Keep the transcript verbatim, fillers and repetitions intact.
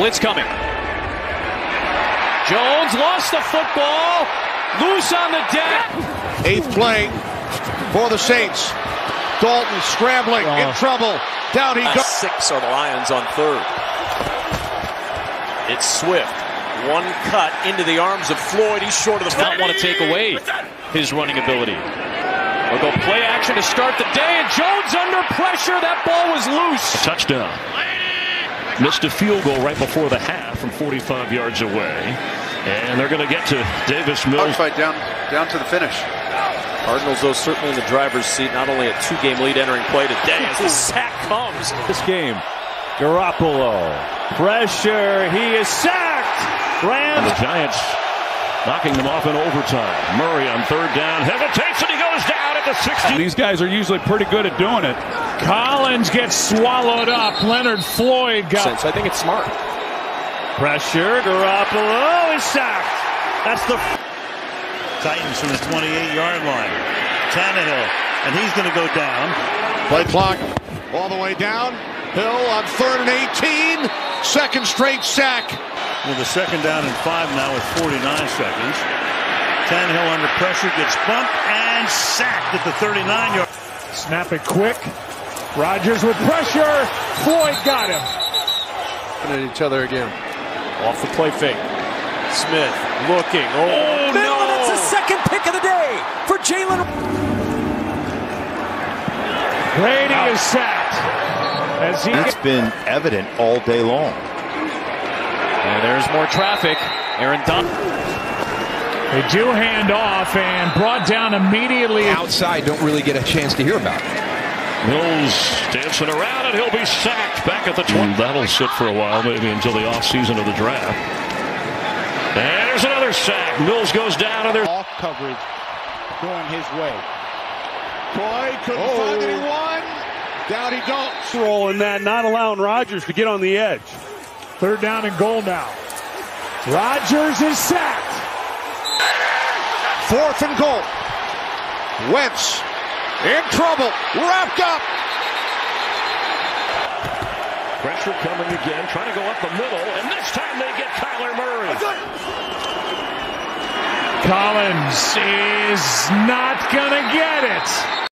Blitz coming. Jones lost the football. Loose on the deck. Eighth play for the Saints. Dalton scrambling, oh. in trouble. Down he goes. Six are the Lions on third. It's Swift. One cut into the arms of Floyd. He's short of the front. Not want to take away his running ability. We'll go play action to start the day, and Jones under pressure. That ball was loose. Touchdown. Missed a field goal right before the half from forty-five yards away. And they're going to get to Davis Mills. Fight down, down to the finish. Cardinals, though, certainly in the driver's seat. Not only a two-game lead entering play today as the sack comes. This game, Garoppolo. Pressure. He is sacked. Rams. The Giants knocking them off in overtime. Murray on third down. Hesitates, and he goes down at the sixty. These guys are usually pretty good at doing it. Collins gets swallowed up. Leonard Floyd got... Sense. I think it's smart. Pressure. Garoppolo is sacked. That's the... Titans from his twenty-eight-yard line. Tannehill, and he's going to go down. Play clock all the way down. Hill on third and eighteen. Second straight sack. With a second down and five now with forty-nine seconds. Tannehill under pressure gets bumped and sacked at the thirty-nine-yard. Snap it quick. Rodgers with pressure. Floyd got him. Looking at each other again. Off the play fake. Smith looking. Oh, no. The second pick of the day for Jalen. Brady Out. is sacked. As he That's been evident all day long. And there's more traffic. Aaron Donald. They do hand off and brought down immediately. Outside, don't really get a chance to hear about it. Mills dancing around, and he'll be sacked back at the twenty. That'll sit for a while, maybe until the offseason of the draft. And there's another sack. Mills goes down, and there's off coverage going his way. Floyd couldn't oh. find anyone. Down he goes. Rolling that, not allowing Rodgers to get on the edge. Third down and goal now. Rodgers is sacked. Fourth and goal. Wentz in trouble. Wrapped up. Pressure coming again, trying to go up the middle, and this time they get Kyler Murray. Collins is not going to get it.